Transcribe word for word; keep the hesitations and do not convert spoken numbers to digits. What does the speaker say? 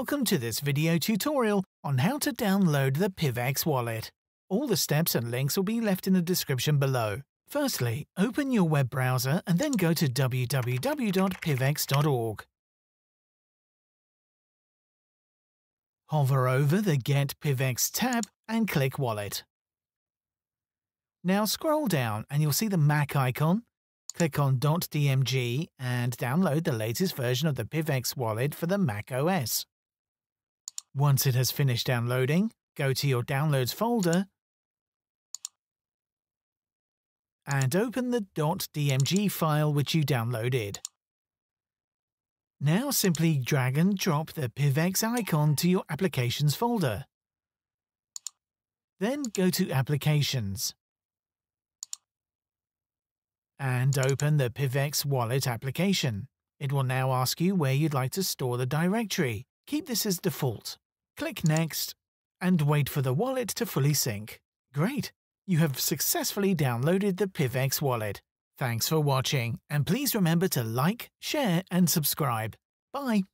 Welcome to this video tutorial on how to download the P I V X wallet. All the steps and links will be left in the description below. Firstly, open your web browser and then go to w w w dot p i v x dot org. Hover over the Get P I V X tab and click Wallet. Now scroll down and you'll see the Mac icon. Click on .dmg and download the latest version of the P I V X wallet for the Mac O S. Once it has finished downloading, go to your Downloads folder and open the .dmg file which you downloaded. Now simply drag and drop the P I V X icon to your Applications folder. Then go to Applications and open the P I V X Wallet application. It will now ask you where you'd like to store the directory. Keep this as default. Click Next and wait for the wallet to fully sync. Great! You have successfully downloaded the P I V X Wallet. Thanks for watching, and please remember to like, share and subscribe. Bye!